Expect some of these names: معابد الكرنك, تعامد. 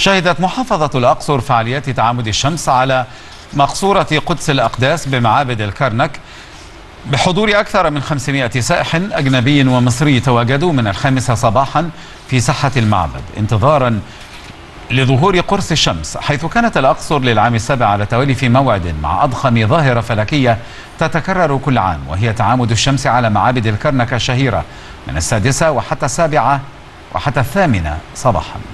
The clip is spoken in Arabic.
شهدت محافظة الأقصر فعاليات تعامد الشمس على مقصورة قدس الأقداس بمعابد الكرنك بحضور أكثر من 500 سائح أجنبي ومصري تواجدوا من الخامسة صباحا في ساحة المعبد انتظارا لظهور قرص الشمس، حيث كانت الأقصر للعام السابع على التوالي في موعد مع أضخم ظاهرة فلكية تتكرر كل عام، وهي تعامد الشمس على معابد الكرنك الشهيرة من السادسة وحتى السابعة وحتى الثامنة صباحا.